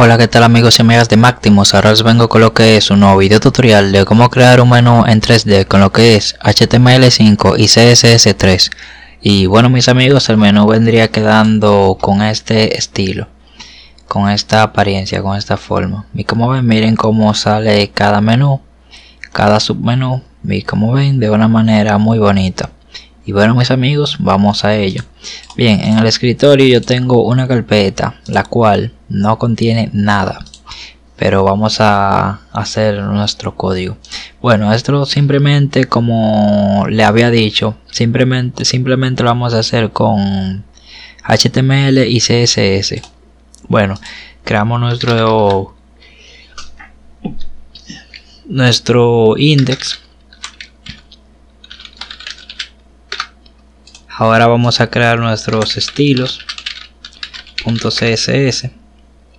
Hola, qué tal amigos y amigas de Magnimus. Ahora os vengo con lo que es un nuevo video tutorial de cómo crear un menú en 3D con lo que es HTML5 y CSS3. Y bueno mis amigos, el menú vendría quedando con este estilo, con esta apariencia, con esta forma. Y como ven, miren cómo sale cada menú, cada submenú, y como ven, de una manera muy bonita. Y bueno mis amigos, vamos a ello. Bien, en el escritorio yo tengo una carpeta, la cual no contiene nada, pero vamos a hacer nuestro código. Bueno, esto simplemente, como le había dicho, simplemente lo vamos a hacer con HTML y CSS. Bueno, creamos nuestro index. Ahora vamos a crear nuestros estilos .css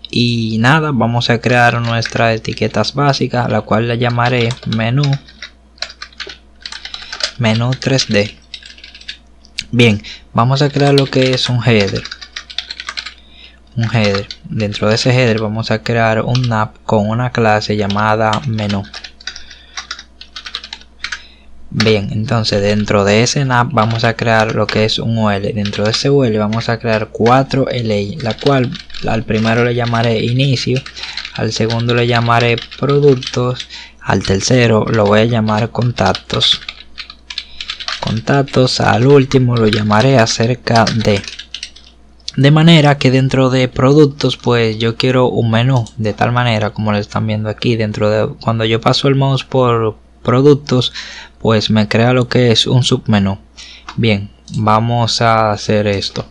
y nada, vamos a crear nuestras etiquetas básicas, la cual la llamaré menú 3D. Bien, vamos a crear lo que es un header. Dentro de ese header vamos a crear un app con una clase llamada menú. Bien, entonces dentro de ese NAP vamos a crear lo que es un UL. Dentro de ese UL vamos a crear 4 LI, la cual al primero le llamaré inicio, al segundo le llamaré productos, al tercero lo voy a llamar contactos, al último lo llamaré acerca de. De manera que dentro de productos pues yo quiero un menú, de tal manera como lo están viendo aquí. Dentro de cuando yo paso el mouse por productos, pues me crea lo que es un submenú. Bien, vamos a hacer esto.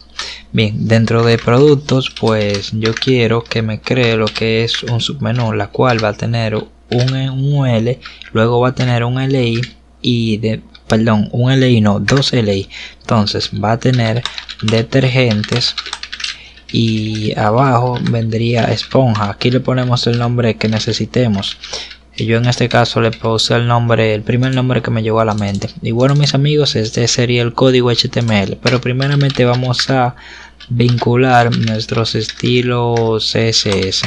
Bien, dentro de productos pues yo quiero que me cree lo que es un submenú, la cual va a tener un UL, luego va a tener un LI y dos LI. Entonces va a tener detergentes y abajo vendría esponja. Aquí le ponemos el nombre que necesitemos. Yo en este caso le puse el nombre, el primer nombre que me llegó a la mente. Y bueno mis amigos, este sería el código HTML, pero primeramente vamos a vincular nuestros estilos CSS.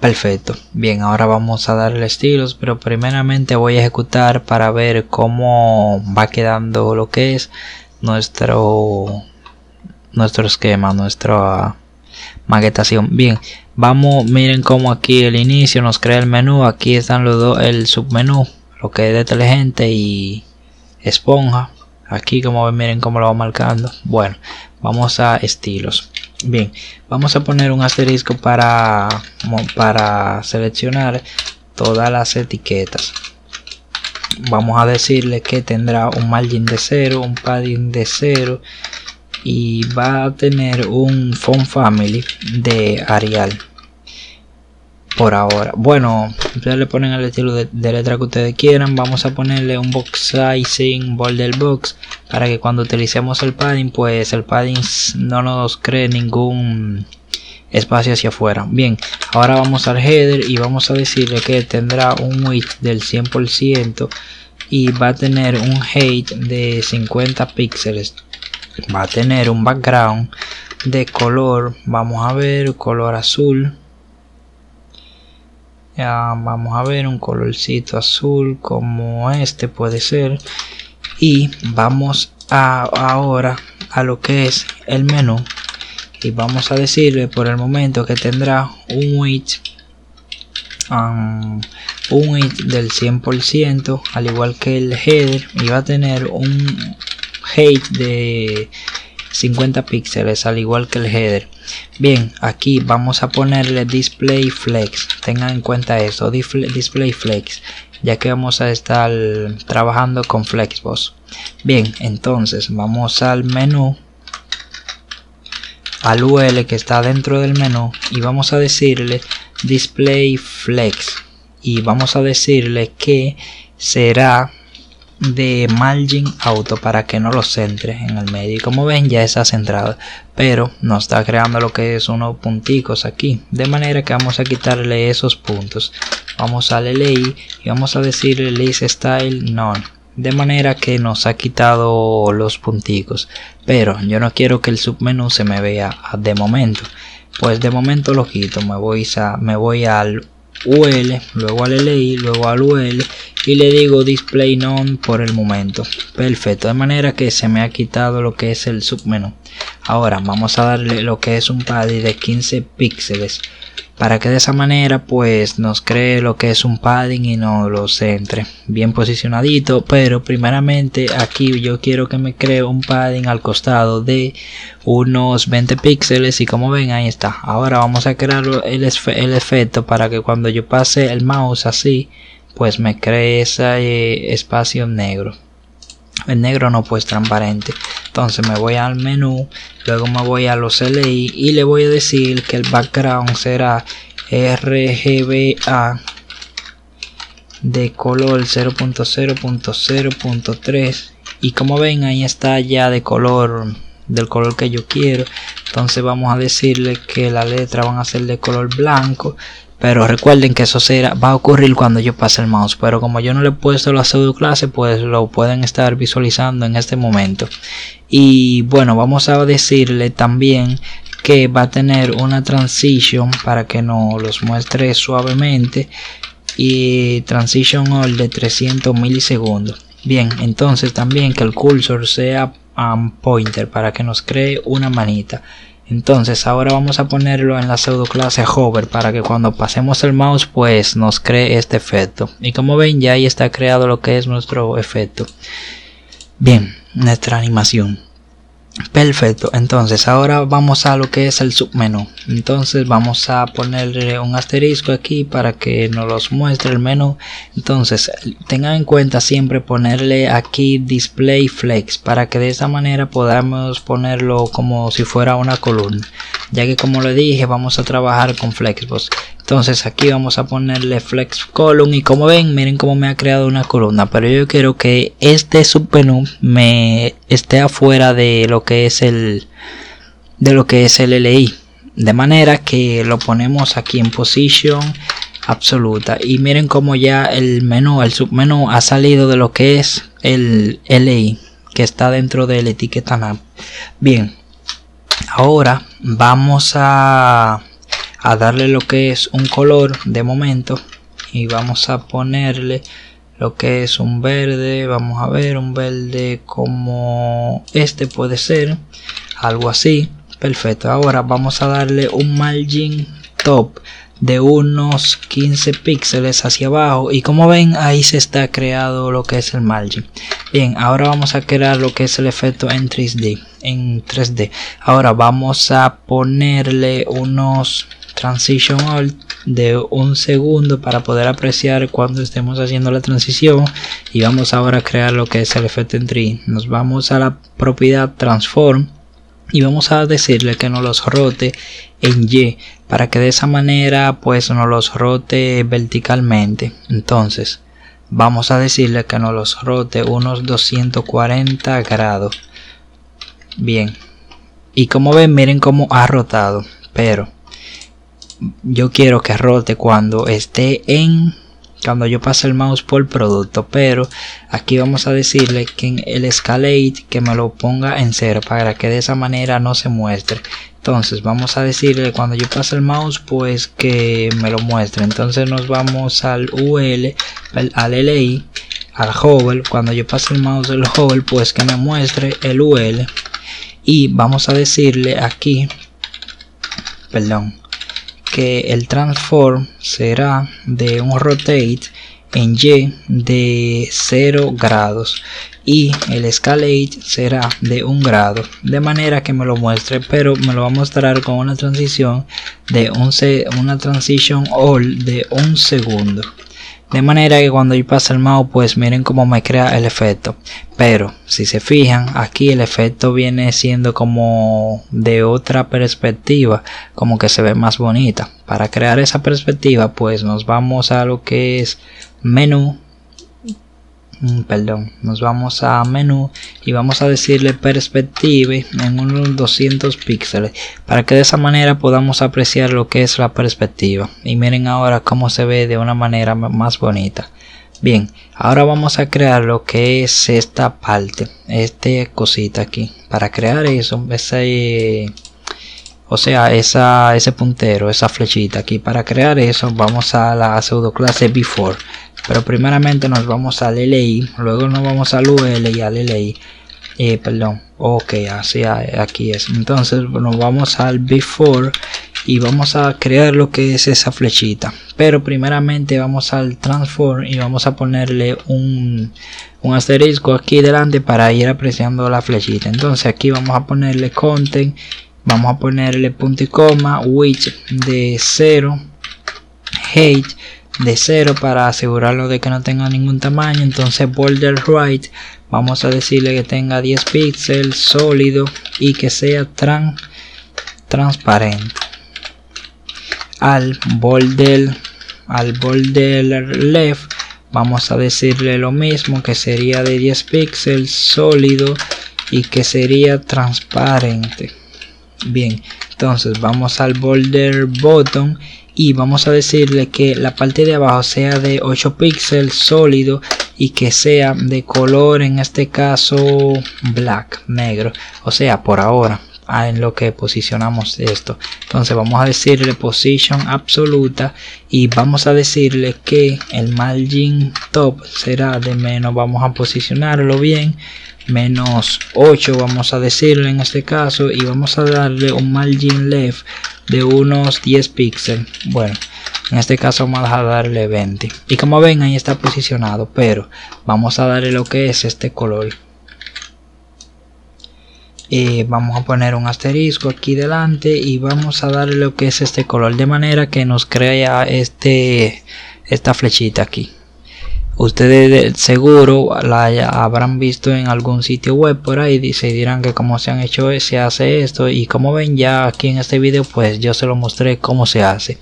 Perfecto. Bien, ahora vamos a darle estilos, pero primeramente voy a ejecutar para ver cómo va quedando lo que es nuestro esquema, nuestra maquetación. Bien, vamos, miren como aquí el inicio nos crea el menú, aquí están los dos, el submenú, lo que es detergente y esponja. Aquí como ven, miren cómo lo va marcando. Bueno, vamos a estilos. Bien, vamos a poner un asterisco para seleccionar todas las etiquetas. Vamos a decirle que tendrá un margin de 0, un padding de 0 y va a tener un font family de Arial por ahora. Bueno, ustedes le ponen el estilo de letra que ustedes quieran. Vamos a ponerle un box sizing, border box, para que cuando utilicemos el padding, pues el padding no nos cree ningún espacio hacia afuera. Bien, ahora vamos al header y vamos a decirle que tendrá un width del 100% y va a tener un height de 50 píxeles. Va a tener un background de color, vamos a ver, color azul. Vamos a ver un colorcito azul como este puede ser. Y vamos ahora a lo que es el menú. Y vamos a decirle por el momento que tendrá un width del 100%, al igual que el header, y va a tener un height de 50 píxeles, al igual que el header. Bien, aquí vamos a ponerle display flex, tengan en cuenta esto, display flex, ya que vamos a estar trabajando con flexbox. Bien, entonces vamos al menú, al UL que está dentro del menú, y vamos a decirle display flex y vamos a decirle que será de margin auto para que no lo centre en el medio. Y como ven, ya está centrado, pero nos está creando lo que es unos punticos aquí, de manera que vamos a quitarle esos puntos. Vamos al LI y vamos a decirle list style none, de manera que nos ha quitado los punticos, pero yo no quiero que el submenú se me vea de momento. pues de momento lo quito, me voy al UL, luego al LI, luego al UL y le digo display none por el momento. Perfecto, de manera que se me ha quitado lo que es el submenú. Ahora vamos a darle lo que es un padding de 15 píxeles para que de esa manera pues nos cree lo que es un padding y nos lo centre bien posicionadito. Pero primeramente aquí yo quiero que me cree un padding al costado de unos 20 píxeles y como ven ahí está. Ahora vamos a crear el efecto para que cuando yo pase el mouse así pues me cree ese espacio negro. El negro no, pues transparente. Entonces me voy al menú, luego me voy a los LI y le voy a decir que el background será RGBA de color 0.0.0.3 y como ven ahí está ya de color, del color que yo quiero. Entonces vamos a decirle que la letra van a ser de color blanco. Pero recuerden que eso va a ocurrir cuando yo pase el mouse. Pero como yo no le he puesto la pseudoclase, pues lo pueden estar visualizando en este momento. Y bueno, vamos a decirle también que va a tener una transition para que nos los muestre suavemente. Y transition all de 300 milisegundos. Bien, entonces también que el cursor sea pointer para que nos cree una manita. Entonces ahora vamos a ponerlo en la pseudoclase hover para que cuando pasemos el mouse pues nos cree este efecto. Y como ven ya ahí está creado lo que es nuestro efecto. Bien, nuestra animación. Perfecto, entonces ahora vamos a lo que es el submenú. Entonces vamos a ponerle un asterisco aquí para que nos los muestre el menú. Entonces tengan en cuenta siempre ponerle aquí display flex para que de esta manera podamos ponerlo como si fuera una columna, ya que como le dije vamos a trabajar con flexbox. Entonces aquí vamos a ponerle flex column y como ven miren cómo me ha creado una columna. Pero yo quiero que este submenú me esté afuera de lo que es el LI, de manera que lo ponemos aquí en posición absoluta y miren cómo ya el submenú ha salido de lo que es el LI que está dentro de la etiqueta nav. Bien, ahora vamos a darle lo que es un color de momento y vamos a ponerle lo que es un verde. Vamos a ver un verde como este, puede ser algo así. Perfecto, ahora vamos a darle un margin top de unos 15 píxeles hacia abajo y como ven ahí se está creado lo que es el margin. Bien, ahora vamos a crear lo que es el efecto en 3D. Ahora vamos a ponerle unos transition alt de un segundo para poder apreciar cuando estemos haciendo la transición y vamos ahora a crear lo que es el efecto en 3D. Nos vamos a la propiedad transform y vamos a decirle que nos los rote en Y para que de esa manera pues nos los rote verticalmente. Entonces vamos a decirle que nos los rote unos 240 grados. Bien, y como ven miren cómo ha rotado, pero yo quiero que rote cuando esté cuando yo pase el mouse por producto. Pero aquí vamos a decirle que en el escalate que me lo ponga en 0 para que de esa manera no se muestre. Entonces vamos a decirle cuando yo pase el mouse pues que me lo muestre. Entonces nos vamos al UL, al LI, al hover. Cuando yo pase el mouse del hover pues que me muestre el UL y vamos a decirle aquí, perdón, que el transform será de un rotate en Y de 0 grados y el escalate será de 1 grado, de manera que me lo muestre, pero me lo va a mostrar con una transición de una transition all de 1 segundo. De manera que cuando yo pase el mouse pues miren cómo me crea el efecto. Pero si se fijan aquí el efecto viene siendo como de otra perspectiva, como que se ve más bonita. Para crear esa perspectiva pues nos vamos a lo que es menú. Nos vamos a menú y vamos a decirle perspective en unos 200 píxeles para que de esa manera podamos apreciar lo que es la perspectiva y miren ahora cómo se ve de una manera más bonita. Bien, ahora vamos a crear lo que es esta parte, esta cosita aquí. Para crear eso, o sea ese puntero, esa flechita aquí. Para crear eso vamos a la pseudoclase before, pero primeramente nos vamos al LI, luego nos vamos al UL y al LI. Ok, así aquí es. Entonces nos vamos al before y vamos a crear lo que es esa flechita, pero primeramente vamos al transform y vamos a ponerle un asterisco aquí delante para ir apreciando la flechita. Entonces aquí vamos a ponerle content, vamos a ponerle punto y coma, width de 0, height de 0 para asegurarlo de que no tenga ningún tamaño. Entonces border right vamos a decirle que tenga 10 píxeles, sólido y que sea transparente. Al border left vamos a decirle lo mismo, que sería de 10 píxeles, sólido y que sería transparente. Bien, entonces vamos al border bottom y vamos a decirle que la parte de abajo sea de 8 píxeles, sólido y que sea de color, en este caso black, negro, o sea por ahora en lo que posicionamos esto. Entonces vamos a decirle posición absoluta y vamos a decirle que el margin top será de menos, vamos a posicionarlo bien, menos 8 vamos a decirle en este caso, y vamos a darle un margin left de unos 10 píxeles. Bueno, en este caso vamos a darle 20 y como ven ahí está posicionado, pero vamos a darle lo que es este color. Vamos a poner un asterisco aquí delante y vamos a darle lo que es este color, de manera que nos crea esta flechita aquí. Ustedes seguro la habrán visto en algún sitio web por ahí y se dirán que cómo se han hecho, se hace esto, y como ven ya aquí en este vídeo pues yo se lo mostré cómo se hace.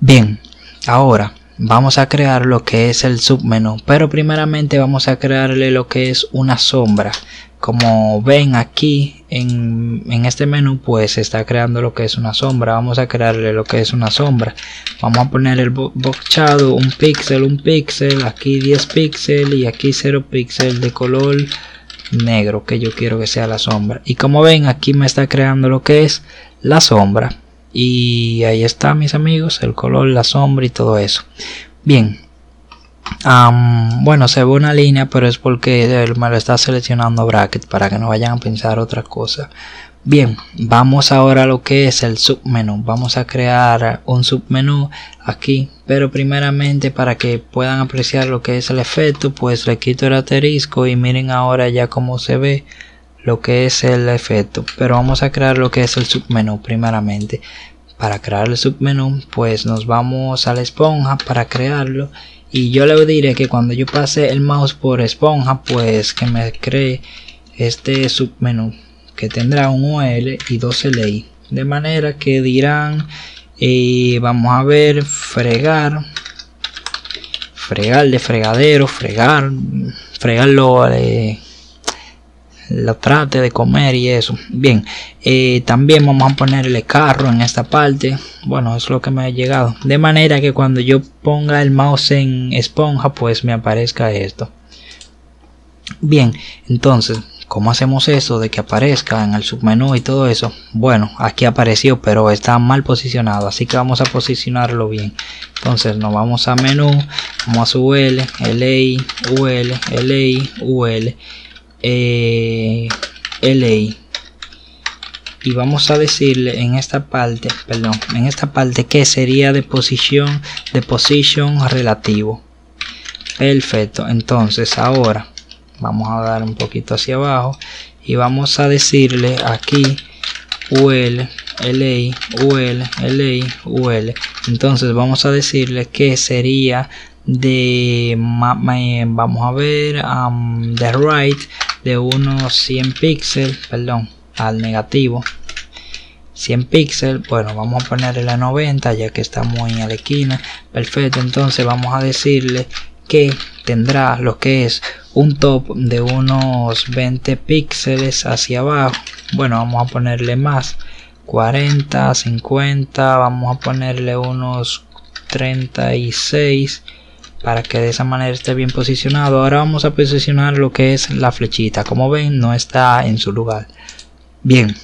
Bien, ahora vamos a crear lo que es el submenú, pero primeramente vamos a crearle lo que es una sombra. Como ven aquí en este menú pues se está creando lo que es una sombra. Vamos a crearle lo que es una sombra, vamos a poner el box shadow, un píxel, aquí 10 píxeles y aquí 0 píxeles de color negro, que yo quiero que sea la sombra. Y como ven aquí me está creando lo que es la sombra y ahí está, mis amigos, el color, la sombra y todo eso. Bien. Bueno, se ve una línea, pero es porque me lo está seleccionando bracket para que no vayan a pensar otra cosa. Bien, vamos ahora a lo que es el submenú. Vamos a crear un submenú aquí, pero primeramente para que puedan apreciar lo que es el efecto pues le quito el asterisco y miren ahora ya cómo se ve lo que es el efecto. Pero vamos a crear lo que es el submenú primeramente. Para crear el submenú pues nos vamos a la esponja para crearlo. Y yo le diré que cuando yo pase el mouse por esponja pues que me cree este submenú que tendrá un UL y 2 LI, de manera que dirán vamos a ver, fregar de fregadero, fregarlo, la trate de comer y eso. Bien, también vamos a ponerle carro en esta parte. Bueno, es lo que me ha llegado, de manera que cuando yo ponga el mouse en esponja pues me aparezca esto. Bien, entonces ¿cómo hacemos eso de que aparezca en el submenú y todo eso? Bueno, aquí apareció pero está mal posicionado, así que vamos a posicionarlo bien. Entonces nos vamos a menú, vamos a UL, LI, UL, LI, UL, LI, y vamos a decirle en esta parte, que sería de posición, relativo. Perfecto. Entonces ahora vamos a dar un poquito hacia abajo y vamos a decirle aquí UL, LI, UL, LI, UL. Entonces vamos a decirle que sería de, vamos a ver, de right de unos 100 píxeles, al negativo 100 píxeles. Bueno, vamos a ponerle a 90 ya que está muy a la esquina. Perfecto. Entonces vamos a decirle que tendrá lo que es un top de unos 20 píxeles hacia abajo. Bueno, vamos a ponerle más, 40, 50, vamos a ponerle unos 36 para que de esa manera esté bien posicionado. Ahora vamos a posicionar lo que es la flechita, como ven no está en su lugar. Bien,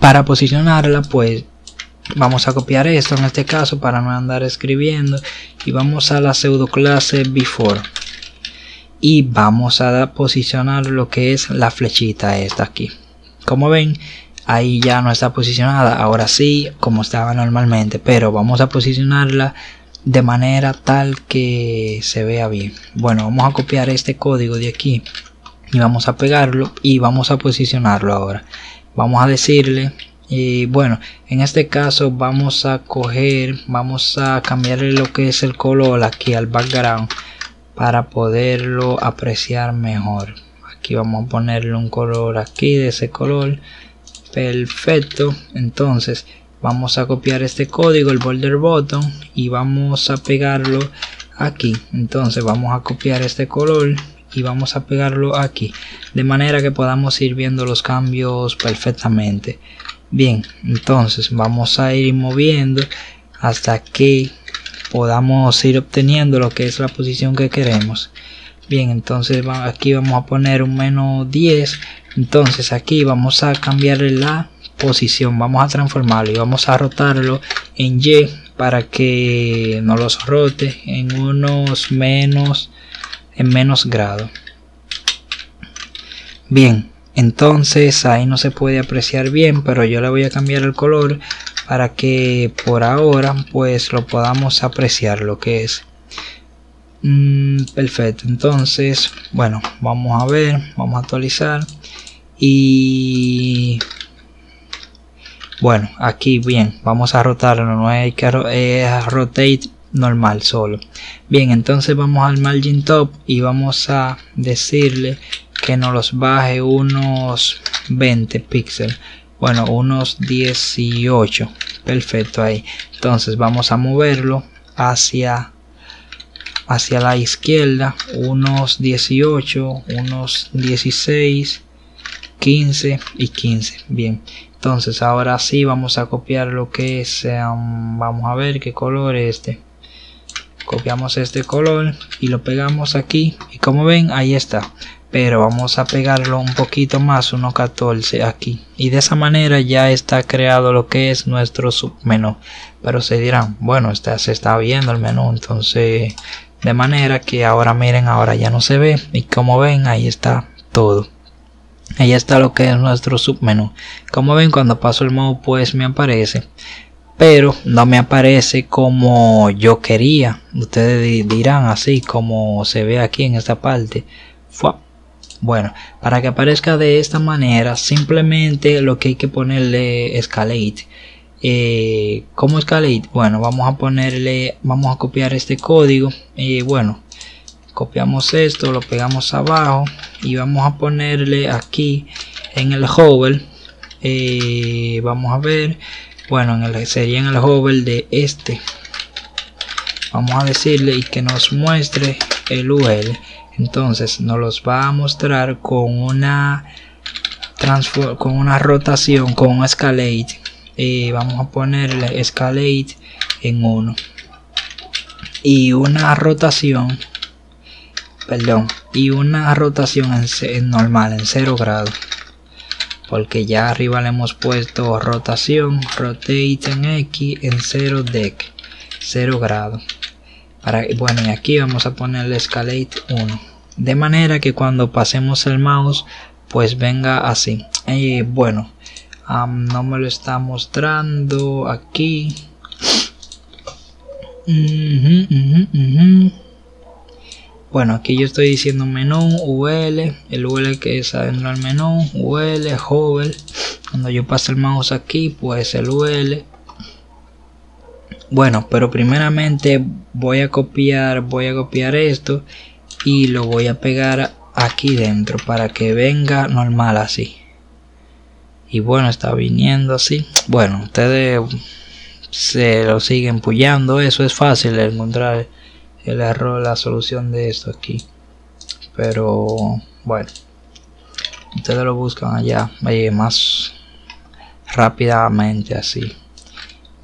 Para posicionarla, pues vamos a copiar esto en este caso para no andar escribiendo, y vamos a la pseudoclase before y vamos a posicionar lo que es la flechita esta aquí. Como ven, ahí ya no está posicionada, ahora sí, como estaba normalmente, pero vamos a posicionarla de manera tal que se vea bien. Bueno, vamos a copiar este código de aquí y vamos a pegarlo y vamos a posicionarlo. Ahora vamos a decirle, y bueno, en este caso vamos a coger, vamos a cambiarle lo que es el color aquí al background para poderlo apreciar mejor. Aquí vamos a ponerle un color aquí de ese color. Perfecto. Entonces vamos a copiar este código, el border button, y vamos a pegarlo aquí. Entonces vamos a copiar este color y vamos a pegarlo aquí, de manera que podamos ir viendo los cambios perfectamente. Bien, entonces vamos a ir moviendo hasta que podamos ir obteniendo lo que es la posición que queremos. Bien, entonces aquí vamos a poner un -10. Entonces aquí vamos a cambiarle la posición, vamos a transformarlo y vamos a rotarlo en Y para que nos los rote en unos menos grado. Bien, entonces ahí no se puede apreciar bien, pero yo le voy a cambiar el color para que por ahora pues lo podamos apreciar lo que es. Perfecto. Entonces bueno, vamos a ver, vamos a actualizar y bueno, aquí bien, vamos a rotarlo, no hay que rotate normal solo. Bien, entonces vamos al margin top y vamos a decirle que nos los baje unos 20 píxeles, bueno, unos 18. Perfecto, ahí. Entonces vamos a moverlo hacia la izquierda unos 18, unos 16, 15 y 15. Bien, entonces ahora sí vamos a copiar lo que es, vamos a ver qué color es este. Copiamos este color y lo pegamos aquí y como ven ahí está, pero vamos a pegarlo un poquito más, unos 14 aquí, y de esa manera ya está creado lo que es nuestro submenú. Pero se dirán, bueno, se está viendo el menú, entonces de manera que ahora miren, ahora ya no se ve, y como ven ahí está todo. Ahí está lo que es nuestro submenú. Como ven, cuando paso el mouse pues me aparece, pero no me aparece como yo quería. Ustedes dirán, así como se ve aquí en esta parte. Bueno, para que aparezca de esta manera simplemente lo que hay que ponerle escalate. ¿Cómo escalate? Bueno, vamos a ponerle, vamos a copiar este código y bueno, copiamos esto, lo pegamos abajo y vamos a ponerle aquí en el hover, vamos a ver, bueno, sería en el hover de este, vamos a decirle y que nos muestre el URL. Entonces nos los va a mostrar con una rotación, con un escalate, vamos a ponerle escalate en 1 y una rotación, perdón, y una rotación en normal, en 0 grados, porque ya arriba le hemos puesto rotación, rotate en X en 0 dec, 0 grados. Bueno, y aquí vamos a ponerle escalate 1, de manera que cuando pasemos el mouse pues venga así. Bueno, no me lo está mostrando aquí. Bueno, aquí yo estoy diciendo menú, UL, el UL que es adentro del menú, UL, hover. Cuando yo paso el mouse aquí pues el UL. Bueno, pero primeramente voy a copiar esto y lo voy a pegar aquí dentro para que venga normal así. Y bueno, está viniendo así. Bueno, ustedes se lo siguen puyando, eso es fácil encontrar el error, la solución de esto aquí. Pero bueno, ustedes lo buscan allá más rápidamente así.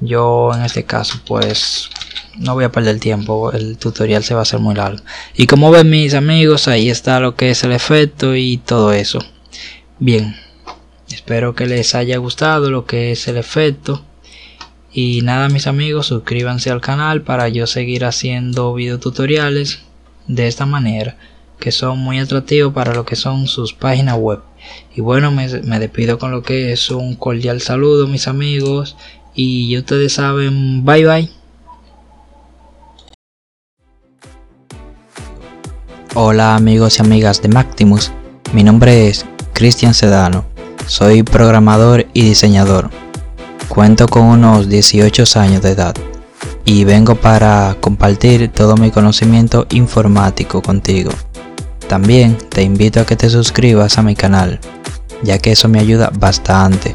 Yo en este caso pues no voy a perder tiempo, el tutorial se va a hacer muy largo. Y como ven mis amigos, ahí está lo que es el efecto y todo eso. Bien, Espero que les haya gustado lo que es el efecto. Y nada, mis amigos, suscríbanse al canal para yo seguir haciendo videotutoriales de esta manera, que son muy atractivos para lo que son sus páginas web. Y bueno, me despido con lo que es un cordial saludo, mis amigos, y ustedes saben, bye bye. Hola amigos y amigas de Magnimus, mi nombre es Cristian Sedano, soy programador y diseñador, cuento con unos 18 años de edad y vengo para compartir todo mi conocimiento informático contigo. También te invito a que te suscribas a mi canal, ya que eso me ayuda bastante.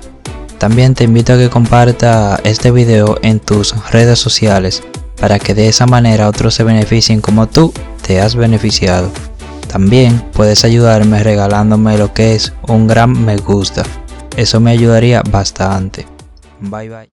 También te invito a que compartas este video en tus redes sociales para que de esa manera otros se beneficien como tú te has beneficiado. También puedes ayudarme regalándome lo que es un gran me gusta, eso me ayudaría bastante. Bye bye.